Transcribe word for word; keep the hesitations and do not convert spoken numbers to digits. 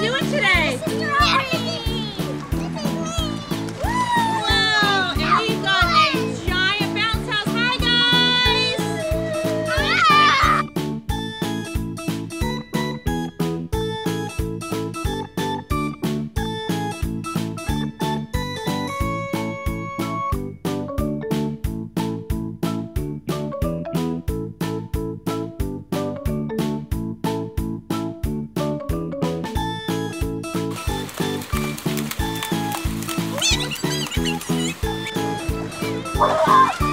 doing today? This is your Andy. This is me. Whoa, Andy's got a giant bounce house. Hi, guys. Whoa!